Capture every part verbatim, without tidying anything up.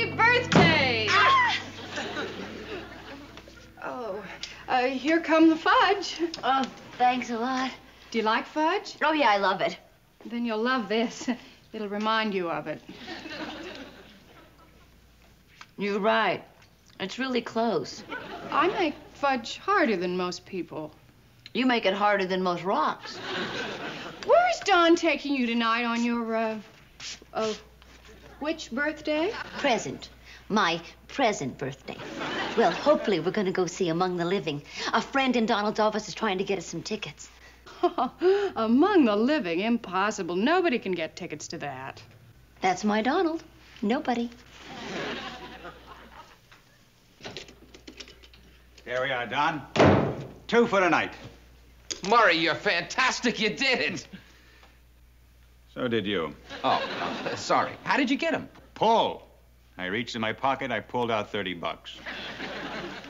Happy birthday! Ah! Oh, uh, here come the fudge. Oh, thanks a lot. Do you like fudge? Oh, yeah, I love it. Then you'll love this. It'll remind you of it. You're right. It's really close. I make fudge harder than most people. You make it harder than most rocks. Where is Don taking you tonight on your, uh, uh, which birthday? Present. My present birthday. Well, hopefully we're going to go see Among the Living. A friend in Donald's office is trying to get us some tickets. Among the Living? Impossible. Nobody can get tickets to that. That's my Donald. Nobody. There we are, Don. Two for tonight. Murray, you're fantastic. You did it. So did you. Oh, uh, sorry. How did you get him? Pull. I reached in my pocket. I pulled out thirty bucks.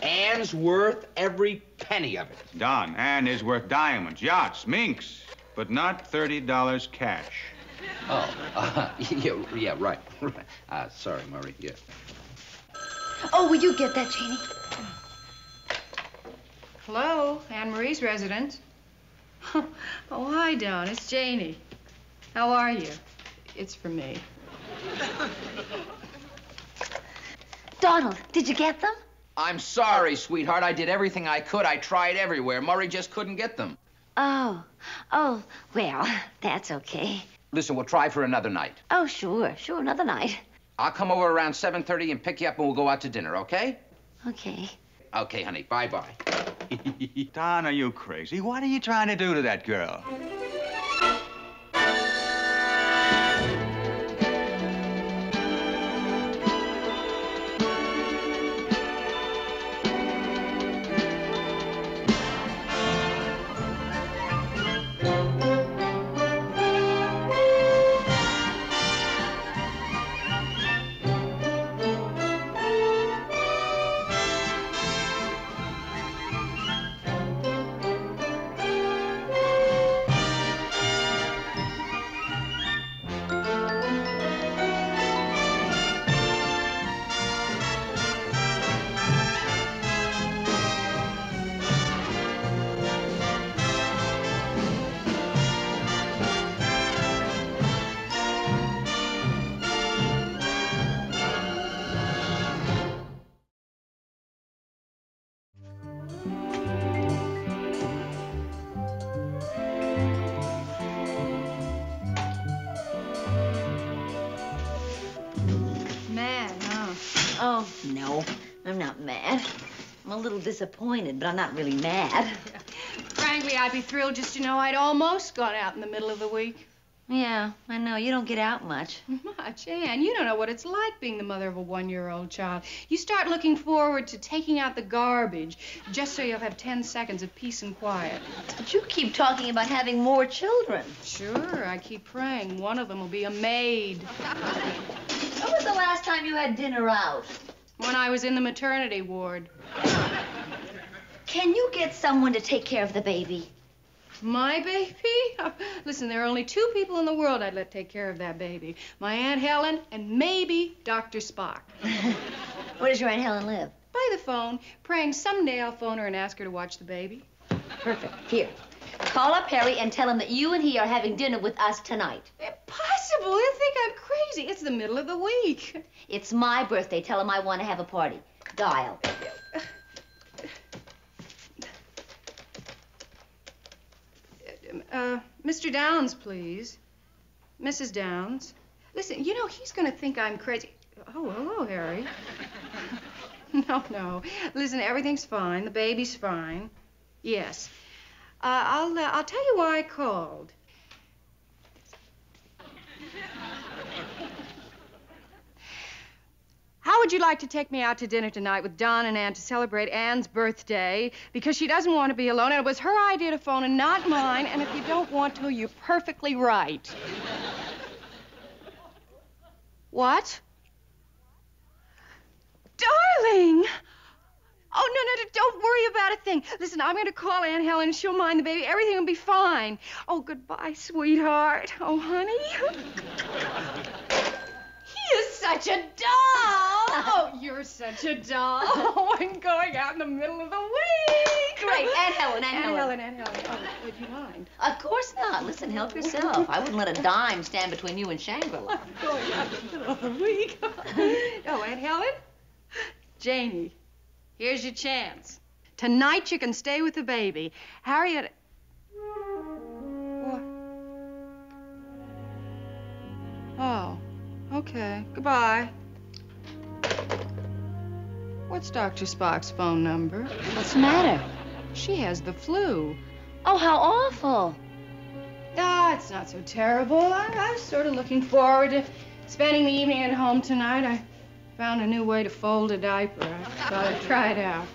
Ann's worth every penny of it. Don, Ann is worth diamonds, yachts, minks, but not thirty dollars cash. Oh, uh, yeah, yeah, right. Uh, sorry, Murray. Yeah. Oh, will you get that, Janie? Hello, Anne Marie's residence. Oh, hi, Don. It's Janie. How are you? It's for me. Donald, did you get them? I'm sorry, sweetheart. I did everything I could. I tried everywhere. Murray just couldn't get them. Oh. Oh, well, that's okay. Listen, we'll try for another night. Oh, sure. Sure, another night. I'll come over around seven thirty and pick you up and we'll go out to dinner, okay? Okay. Okay, honey. Bye-bye. Don, are you crazy? What are you trying to do to that girl? Oh, no, I'm not mad. I'm a little disappointed, but I'm not really mad. Yeah. Frankly, I'd be thrilled just to know I'd almost gone out in the middle of the week. Yeah, I know. You don't get out much. Much, Anne. You don't know what it's like being the mother of a one-year-old child. You start looking forward to taking out the garbage just so you'll have ten seconds of peace and quiet. But you keep talking about having more children. Sure, I keep praying. One of them will be a maid. When was the last time you had dinner out? When I was in the maternity ward. Can you get someone to take care of the baby? My baby? Listen, there are only two people in the world I'd let take care of that baby. My Aunt Helen and maybe Doctor Spock. Where does your Aunt Helen live? By the phone, praying someday I'll phone her and ask her to watch the baby. Perfect. Here. Call up Harry and tell him that you and he are having dinner with us tonight. Impossible. He'll think I'm crazy. It's the middle of the week. It's my birthday. Tell him I want to have a party. Dial. Uh, Mister Downs, please. Missus Downs. Listen, you know, he's going to think I'm crazy. Oh, hello, Harry. No, no. Listen, everything's fine. The baby's fine. Yes. Uh, I'll, uh, I'll tell you why I called. How would you like to take me out to dinner tonight with Don and Ann to celebrate Ann's birthday? Because she doesn't want to be alone, and it was her idea to phone and not mine, and if you don't want to, you're perfectly right. What? Darling! Oh, no, no, don't worry about a thing. Listen, I'm going to call Aunt Helen and she'll mind the baby. Everything will be fine. Oh, goodbye, sweetheart. Oh, honey. He is such a doll. Oh, you're such a doll. I'm going out in the middle of the week. Great. And Helen, and, and Helen. Helen. And Helen, oh, would you mind? Of course not. Listen, help yourself. I wouldn't let a dime stand between you and Shangri-La. I'm going out in the middle of the week. Oh, Aunt Helen? Janie, here's your chance. Tonight you can stay with the baby. Harriet... What? Oh, okay. Goodbye. What's Doctor Spock's phone number? What's the matter? She has the flu. Oh, how awful. Ah, it's not so terrible. I, I was sort of looking forward to spending the evening at home tonight. I found a new way to fold a diaper. I thought I'd try it out.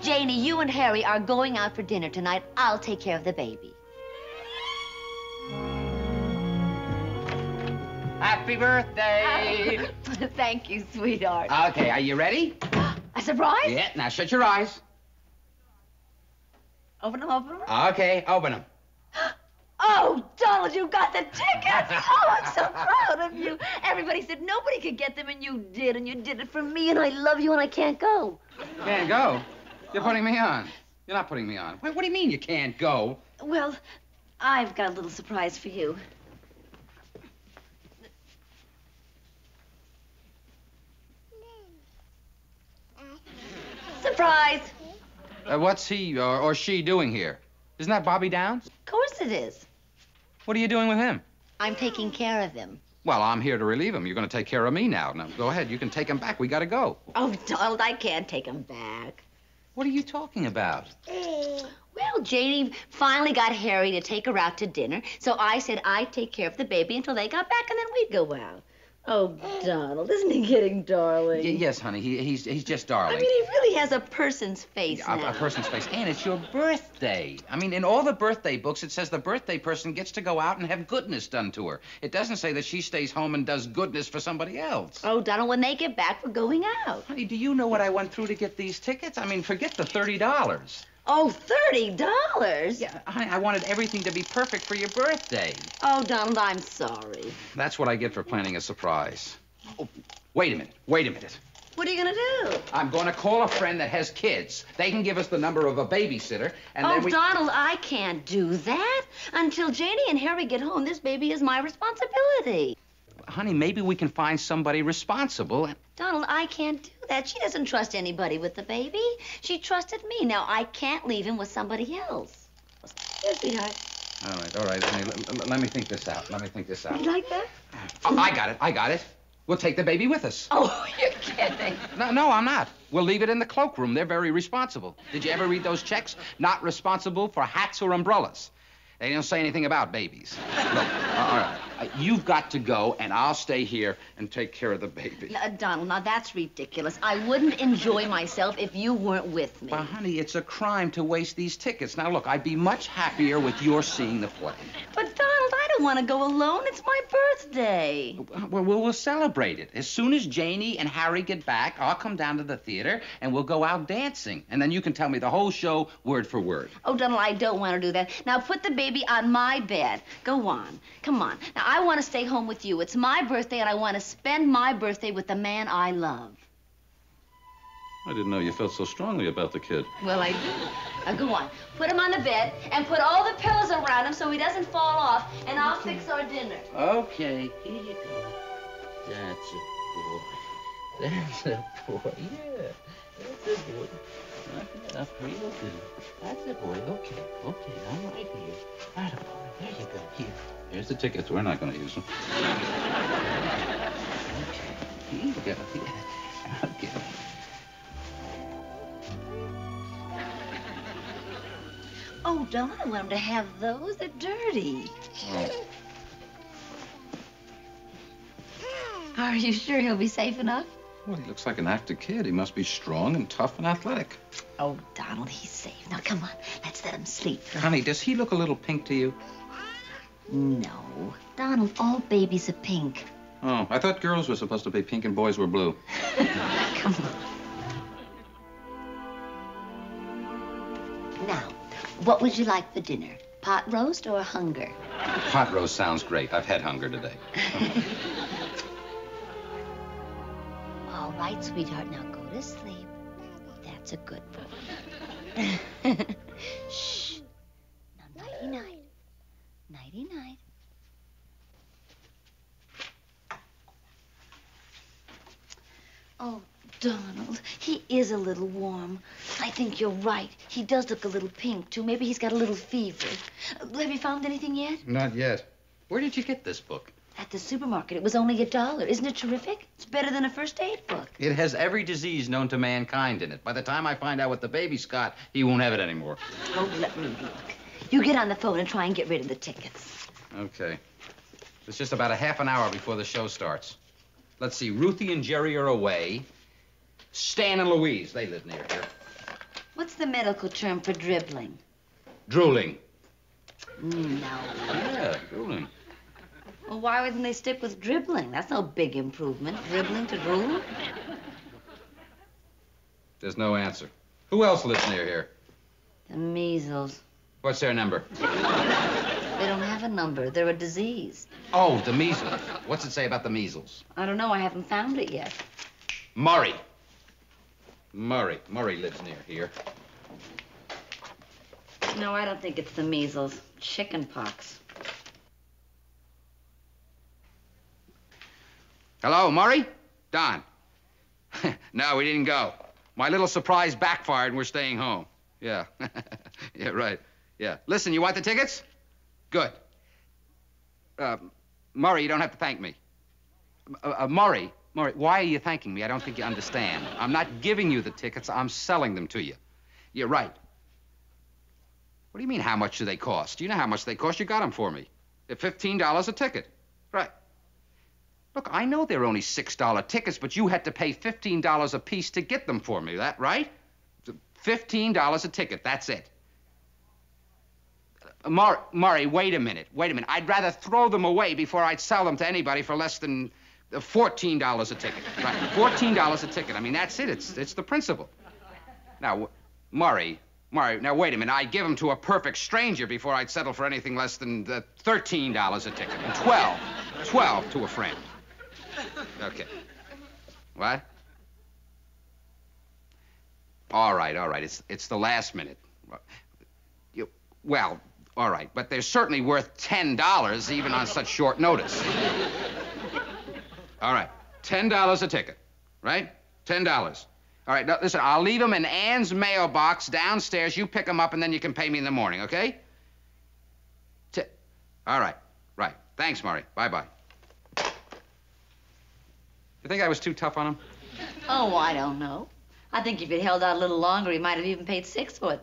Janie, you and Harry are going out for dinner tonight. I'll take care of the baby. Happy birthday. Thank you, sweetheart. Okay, are you ready? A surprise? Yeah, now shut your eyes. Open them, open them. Okay, open them. Oh, Donald, you got the tickets! Oh, I'm so proud of you. Everybody said nobody could get them, and you did, and you did it for me, and I love you, and I can't go. Can't go? You're putting me on. You're not putting me on. Wait, what do you mean you can't go? Well, I've got a little surprise for you. Surprise! Uh, what's he or, or she doing here? Isn't that Bobby Downs? Of course it is. What are you doing with him? I'm taking care of him. Well, I'm here to relieve him. You're going to take care of me now. Now, go ahead. You can take him back. We got to go. Oh, Donald, I can't take him back. What are you talking about? Well, Janie finally got Harry to take her out to dinner, so I said I'd take care of the baby until they got back, and then we'd go out. Oh, Donald, isn't he getting darling? Y yes, honey, he, he's, he's just darling. I mean, he really has a person's face yeah, now. A, a person's face. And it's your birthday. I mean, in all the birthday books, it says the birthday person gets to go out and have goodness done to her. It doesn't say that she stays home and does goodness for somebody else. Oh, Donald, when they get back, we're going out. Honey, do you know what I went through to get these tickets? I mean, forget the thirty dollars. Oh, thirty dollars? Yeah, honey, I wanted everything to be perfect for your birthday. Oh, Donald, I'm sorry. That's what I get for planning a surprise. Oh, wait a minute, wait a minute. What are you gonna do? I'm gonna call a friend that has kids. They can give us the number of a babysitter, and oh, then we... Oh, Donald, I can't do that. Until Janie and Harry get home, this baby is my responsibility. Honey, maybe we can find somebody responsible and... Donald, I can't do that. She doesn't trust anybody with the baby. She trusted me. Now, I can't leave him with somebody else. Here's the heart. All right, all right, honey. Let, let me think this out. Let me think this out. You like that? Oh, I got it. I got it. We'll take the baby with us. Oh, you're kidding. No, no, I'm not. We'll leave it in the cloakroom. They're very responsible. Did you ever read those checks? Not responsible for hats or umbrellas. They don't say anything about babies. Look, all right. Uh, you've got to go, and I'll stay here and take care of the baby. Now, Donald, now that's ridiculous. I wouldn't enjoy myself if you weren't with me. Well, honey, it's a crime to waste these tickets. Now, look, I'd be much happier with your seeing the play. But, Donald, I don't want to go alone. It's my birthday. Well, well, we'll celebrate it. As soon as Janie and Harry get back, I'll come down to the theater, and we'll go out dancing. And then you can tell me the whole show word for word. Oh, Donald, I don't want to do that. Now, put the baby on my bed. Go on. Come on. Now, I want to stay home with you. It's my birthday, and I want to spend my birthday with the man I love. I didn't know you felt so strongly about the kid. Well, I do. Now, go on. Put him on the bed and put all the pillows around him so he doesn't fall off, and I'll okay. fix our dinner. Okay. Here you go. That's a boy. That's a boy. Yeah. That's a boy. Knock it up real good. That's a boy. Okay. Okay. I'm right here. Right a boy. There you go. Here. Here's the tickets. We're not going to use them. Okay. Here you go. Yeah. Okay. Oh, Don, I want him to have those. They're dirty. Oh. Are you sure he'll be safe enough? Well, he looks like an active kid. He must be strong and tough and athletic. Oh, Donald, he's safe. Now, come on. Let's let him sleep. Honey, does he look a little pink to you? No. Donald, all babies are pink. Oh, I thought girls were supposed to be pink and boys were blue. Come on. Now, what would you like for dinner? Pot roast or hunger? Pot roast sounds great. I've had hunger today. Oh, right, sweetheart, now go to sleep. That's a good boy. Shh. Now, nighty-night. Nighty-night. Oh, Donald, he is a little warm. I think you're right. He does look a little pink, too. Maybe he's got a little fever. Have you found anything yet? Not yet. Where did you get this book? At the supermarket. It was only a dollar. Isn't it terrific? It's better than a first aid book. It has every disease known to mankind in it. By the time I find out what the baby's got, he won't have it anymore. Oh, let me look. You get on the phone and try and get rid of the tickets. Okay. It's just about a half an hour before the show starts. Let's see. Ruthie and Jerry are away. Stan and Louise. They live near here. What's the medical term for dribbling? Drooling. Mm, no. Yeah, drooling. Well, why wouldn't they stick with dribbling? That's no big improvement. Dribbling to drool? There's no answer. Who else lives near here? The measles. What's their number? They don't have a number. They're a disease. Oh, the measles. What's it say about the measles? I don't know. I haven't found it yet. Murray. Murray. Murray lives near here. No, I don't think it's the measles. Chicken pox. Hello, Murray? Don. No, we didn't go. My little surprise backfired and we're staying home. Yeah. Yeah, right. Yeah. Listen, you want the tickets? Good. Uh, Murray, you don't have to thank me. Uh, uh, Murray, Murray, why are you thanking me? I don't think you understand. I'm not giving you the tickets. I'm selling them to you. You're right. What do you mean, how much do they cost? You know how much they cost. You got them for me. They're fifteen dollars a ticket. Right. Look, I know they're only six dollar tickets, but you had to pay fifteen dollars a piece to get them for me. That right? fifteen dollars a ticket. That's it. Uh, Murray, Murray, wait a minute. Wait a minute. I'd rather throw them away before I'd sell them to anybody for less than fourteen dollars a ticket. Right? fourteen dollars a ticket. I mean, that's it. It's, it's the principle. Now, Murray, Murray, now, wait a minute. I'd give them to a perfect stranger before I'd settle for anything less than uh, thirteen dollars a ticket. And twelve. twelve to a friend. Okay. What? All right, all right. It's it's the last minute. You, well, all right, but they're certainly worth ten dollars even on such short notice. All right, ten dollars a ticket, right? Ten dollars. All right. Now listen, I'll leave them in Ann's mailbox downstairs. You pick them up, and then you can pay me in the morning, okay? T all right, right. Thanks, Murray. Bye, bye. You think I was too tough on him? Oh, I don't know. I think if he'd held out a little longer, he might have even paid six for them.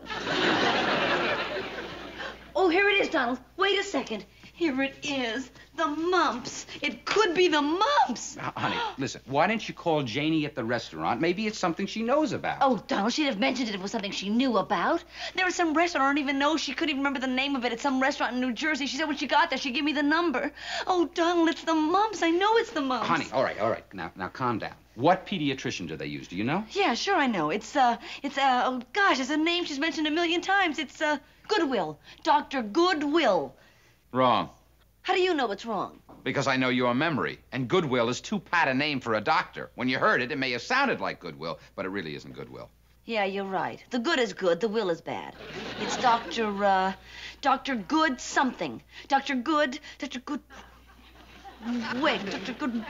Oh, here it is, Donald. Wait a second. Here it is. The mumps. It could be the mumps. Now, honey, listen. Why didn't you call Janie at the restaurant? Maybe it's something she knows about. Oh, Donald, she'd have mentioned it if it was something she knew about. There was some restaurant I don't even know. She couldn't even remember the name of it. It's some restaurant in New Jersey. She said when she got there, she'd give me the number. Oh, Donald, it's the mumps. I know it's the mumps. Honey, all right, all right. Now, now, calm down. What pediatrician do they use? Do you know? Yeah, sure, I know. It's, uh, it's, uh, oh, gosh, it's a name she's mentioned a million times. It's, uh, Goodwill. Doctor Goodwill. Wrong. How do you know it's wrong? Because I know your memory, and Goodwill is too pat a name for a doctor. When you heard it, it may have sounded like Goodwill, but it really isn't Goodwill. Yeah, you're right. The good is good, the will is bad. It's Doctor, uh, Doctor Good something. Doctor Good, Doctor Good... Wait, Doctor Good...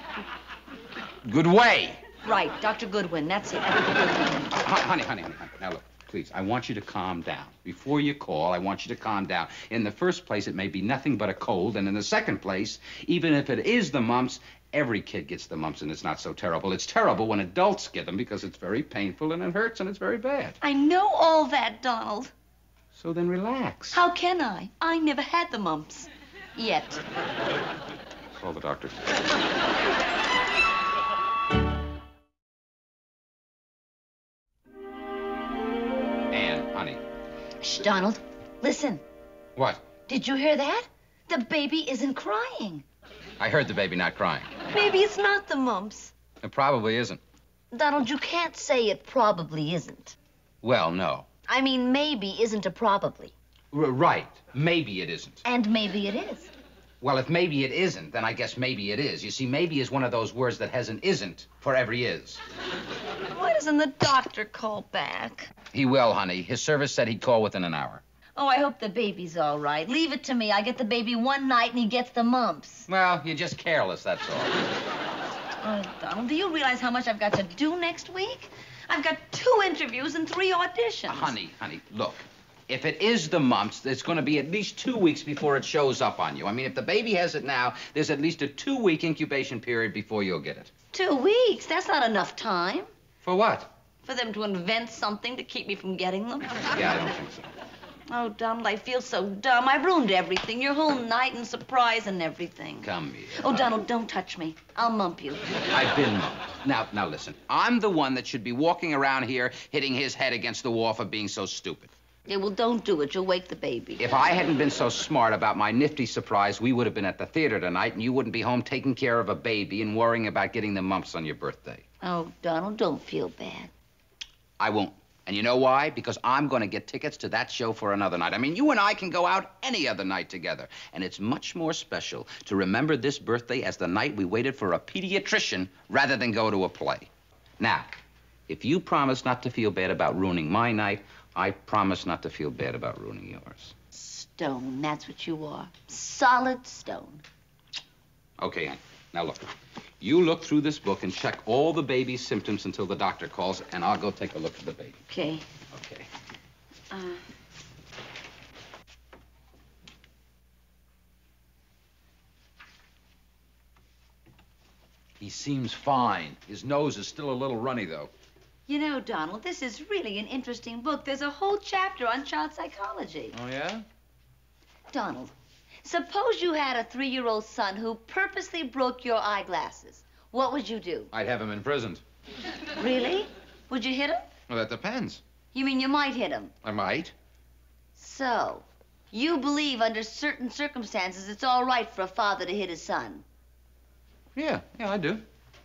Goodway. Right, Doctor Goodwin, that's it. Honey, honey, honey, honey, now look. Please, I want you to calm down. Before you call, I want you to calm down. In the first place, it may be nothing but a cold, and in the second place, even if it is the mumps, every kid gets the mumps, and it's not so terrible. It's terrible when adults get them because it's very painful, and it hurts, and it's very bad. I know all that, Donald. So then relax. How can I? I never had the mumps. Yet. Call the doctor. Shh, Donald, listen. What? Did you hear that? The baby isn't crying. I heard the baby not crying. Maybe it's not the mumps. It probably isn't. Donald, you can't say it probably isn't. Well, no. I mean, maybe isn't a probably. R- right. Maybe it isn't. And maybe it is. Well, if maybe it isn't, then I guess maybe it is. You see, maybe is one of those words that has an isn't for every is. Why doesn't the doctor call back? He will, honey. His service said he'd call within an hour. Oh, I hope the baby's all right. Leave it to me. I get the baby one night and he gets the mumps. Well, you're just careless, that's all. Oh, Donald, do you realize how much I've got to do next week? I've got two interviews and three auditions. Honey, honey, look. If it is the mumps, it's going to be at least two weeks before it shows up on you. I mean, if the baby has it now, there's at least a two-week incubation period before you'll get it. Two weeks? That's not enough time. For what? For them to invent something to keep me from getting them. Yeah, I don't think so. Oh, Donald, I feel so dumb. I ruined everything. Your whole night and surprise and everything. Come here. Oh, Donald, don't touch me. I'll mump you. I've been mumped. Now, now listen. I'm the one that should be walking around here hitting his head against the wall for being so stupid. Yeah, well, don't do it. You'll wake the baby. If I hadn't been so smart about my nifty surprise, we would have been at the theater tonight, and you wouldn't be home taking care of a baby and worrying about getting the mumps on your birthday. Oh, Donald, don't feel bad. I won't. And you know why? Because I'm going to get tickets to that show for another night. I mean, you and I can go out any other night together. And it's much more special to remember this birthday as the night we waited for a pediatrician rather than go to a play. Now, if you promise not to feel bad about ruining my night, I promise not to feel bad about ruining yours. Stone, that's what you are. Solid stone. Okay, Ann. Now, look. You look through this book and check all the baby's symptoms until the doctor calls, and I'll go take a look at the baby. Okay. Okay. Uh... He seems fine. His nose is still a little runny, though. You know, Donald, this is really an interesting book. There's a whole chapter on child psychology. Oh, yeah? Donald, suppose you had a three-year-old son who purposely broke your eyeglasses. What would you do? I'd have him imprisoned. Really? Would you hit him? Well, that depends. You mean you might hit him? I might. So, you believe under certain circumstances it's all right for a father to hit his son? Yeah, yeah, I do.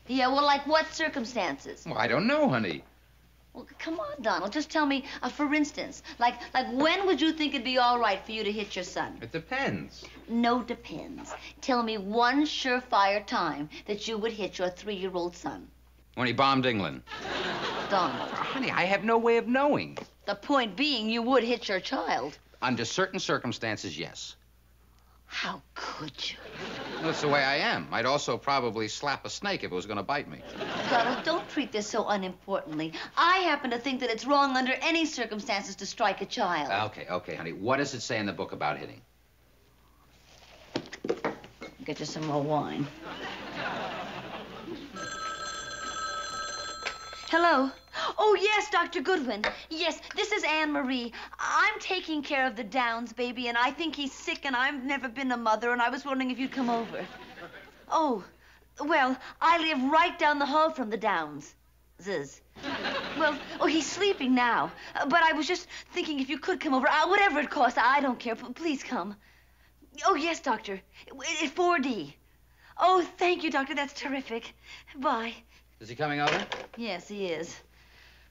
Yeah, well, like what circumstances? Well, I don't know, honey. Well, come on, Donald, just tell me, uh, for instance, like, like when would you think it'd be all right for you to hit your son? It depends. No depends. Tell me one surefire time that you would hit your three-year-old son. When he bombed England. Donald. Honey, I have no way of knowing. The point being, you would hit your child. Under certain circumstances, yes. How could you? That's the way I am. I'd also probably slap a snake if it was going to bite me. Donald, don't treat this so unimportantly. I happen to think that it's wrong under any circumstances to strike a child. Okay, okay, honey. What does it say in the book about hitting? I'll get you some more wine. Hello? Oh, yes, Doctor Goodwin. Yes, this is Anne Marie. I'm taking care of the Downs baby, and I think he's sick, and I've never been a mother, and I was wondering if you'd come over. Oh, well, I live right down the hall from the Downs. Ziz. Well, oh, he's sleeping now, but I was just thinking if you could come over, uh, whatever it costs, I don't care, but please come. Oh, yes, doctor, four D. Oh, thank you, doctor, that's terrific. Bye. Is he coming over? Yes, he is.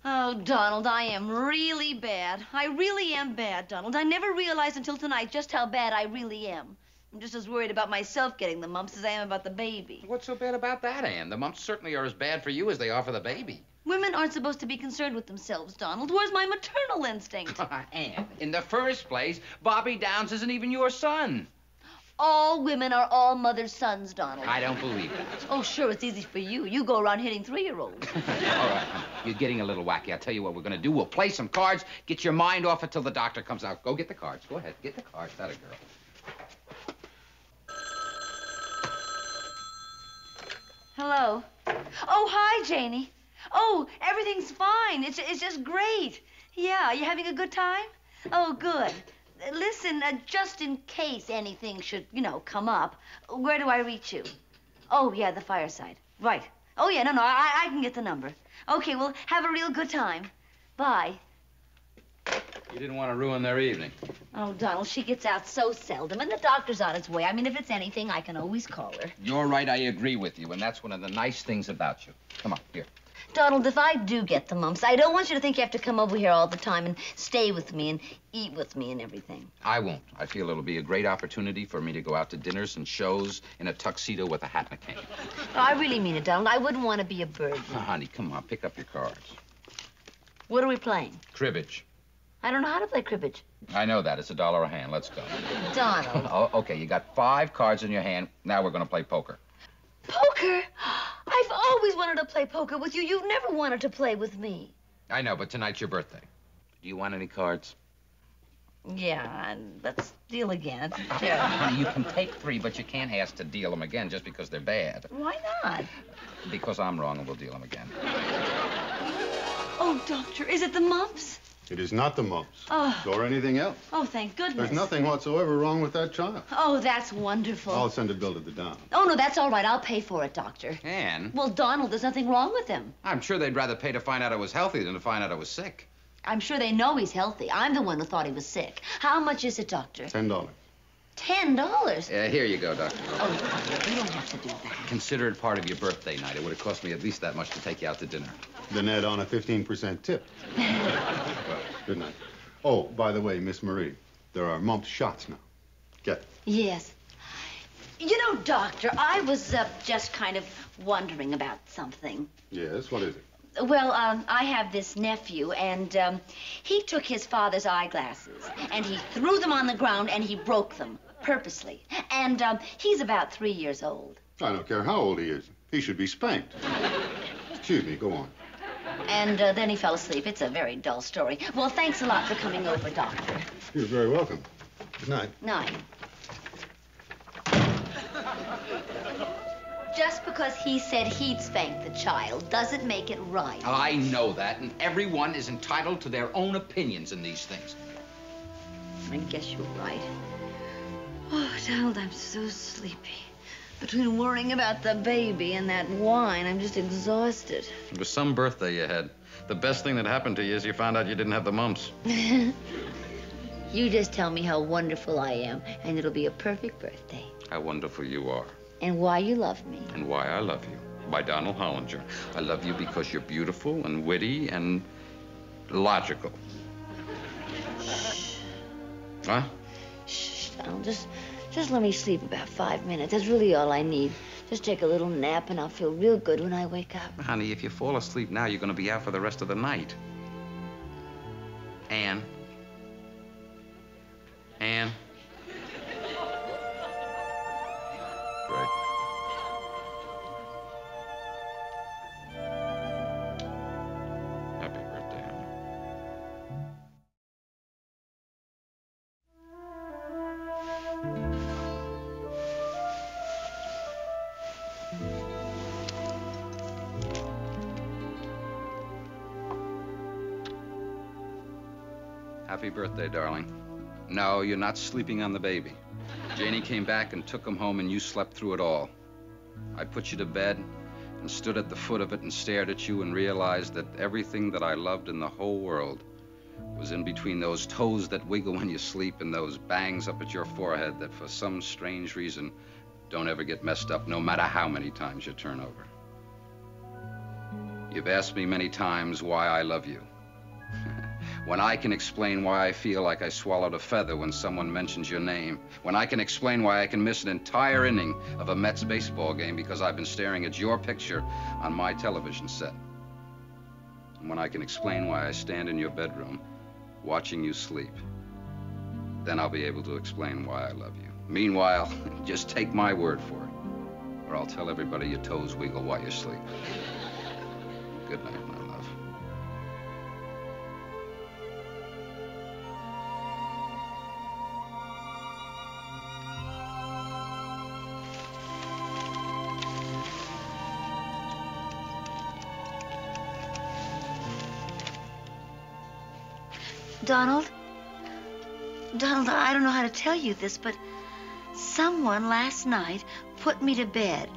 Oh, Donald, I am really bad. I really am bad, Donald. I never realized until tonight just how bad I really am. I'm just as worried about myself getting the mumps as I am about the baby. What's so bad about that, Anne? The mumps certainly are as bad for you as they are for the baby. Women aren't supposed to be concerned with themselves, Donald. Where's my maternal instinct? Anne, in the first place, Bobby Downs isn't even your son. All women are all mothers' sons, Donald. I don't believe that. Oh, sure, it's easy for you. You go around hitting three-year-olds. All right, honey. You're getting a little wacky. I'll tell you what we're going to do. We'll play some cards. Get your mind off it till the doctor comes out. Go get the cards. Go ahead. Get the cards. That a girl. Hello. Oh, hi, Janie. Oh, everything's fine. It's, it's just great. Yeah, you having a good time? Oh, good. Listen, uh, just in case anything should, you know, come up, where do I reach you? Oh, yeah, the Fireside. Right. Oh, yeah, no, no, I, I can get the number. Okay, well, have a real good time. Bye. You didn't want to ruin their evening. Oh, Donald, she gets out so seldom, and the doctor's on his way. I mean, if it's anything, I can always call her. You're right, I agree with you, and that's one of the nice things about you. Come on, here. Donald, if I do get the mumps, I don't want you to think you have to come over here all the time and stay with me and eat with me and everything. I won't. I feel it'll be a great opportunity for me to go out to dinners and shows in a tuxedo with a hat and a cane. No, I really mean it, Donald. I wouldn't want to be a burden. Oh, honey, come on. Pick up your cards. What are we playing? Cribbage. I don't know how to play cribbage. I know that. It's a dollar a hand. Let's go. Donald. Oh, okay, you got five cards in your hand. Now we're going to play poker. Poker? I've always wanted to play poker with you. You've never wanted to play with me. I know, but tonight's your birthday. Do you want any cards? Yeah, and let's deal again. It's terrible. You can take three, but you can't ask to deal them again just because they're bad. Why not? Because I'm wrong and we'll deal them again. Oh, Doctor, is it the mumps? It is not the mumps, oh. or anything else. Oh, thank goodness. There's nothing whatsoever wrong with that child. Oh, that's wonderful. I'll send a bill to the Downs. Oh, no, that's all right. I'll pay for it, Doctor. Ann? Well, Donald, there's nothing wrong with him. I'm sure they'd rather pay to find out I was healthy than to find out I was sick. I'm sure they know he's healthy. I'm the one who thought he was sick. How much is it, Doctor? Ten dollars. Ten dollars? Yeah, here you go, Doctor. Oh, Doctor, you don't have to do that. Consider it part of your birthday night. It would have cost me at least that much to take you out to dinner. Then add on a fifteen percent tip. Good night. Oh, by the way, Miss Marie, there are mumps shots now. Get them. Yes. You know, Doctor, I was uh, just kind of wondering about something. Yes? What is it? Well, um, I have this nephew, and um, he took his father's eyeglasses, and he threw them on the ground, and he broke them purposely. And um, he's about three years old. I don't care how old he is. He should be spanked. Excuse me. Go on. And uh, then he fell asleep. It's a very dull story. Well, thanks a lot for coming over, Doctor. You're very welcome. Good night. Night. Just because he said he'd spank the child doesn't make it right. I know that, and everyone is entitled to their own opinions in these things. I guess you're right. Oh, Donald, I'm so sleepy. Between worrying about the baby and that wine, I'm just exhausted. It was some birthday you had. The best thing that happened to you is you found out you didn't have the mumps. You just tell me how wonderful I am, and it'll be a perfect birthday. How wonderful you are. And why you love me. And why I love you. By Donald Hollinger. I love you because you're beautiful and witty and logical. Shh. Huh? Shh, Donald, just... Just let me sleep about five minutes. That's really all I need. Just take a little nap, and I'll feel real good when I wake up. Honey, if you fall asleep now, you're going to be out for the rest of the night. Ann? Ann? Great. Happy birthday, honey. Happy birthday, darling. No, you're not sleeping on the baby. Janie came back and took him home, and you slept through it all. I put you to bed and stood at the foot of it and stared at you and realized that everything that I loved in the whole world was in between those toes that wiggle when you sleep and those bangs up at your forehead that for some strange reason don't ever get messed up, no matter how many times you turn over. You've asked me many times why I love you. When I can explain why I feel like I swallowed a feather when someone mentions your name. When I can explain why I can miss an entire inning of a Mets baseball game because I've been staring at your picture on my television set. And when I can explain why I stand in your bedroom watching you sleep, then I'll be able to explain why I love you. Meanwhile, just take my word for it, or I'll tell everybody your toes wiggle while you sleep. Good night, my love. Donald, Donald, I don't know how to tell you this, but someone last night put me to bed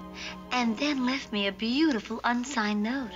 and then left me a beautiful unsigned note.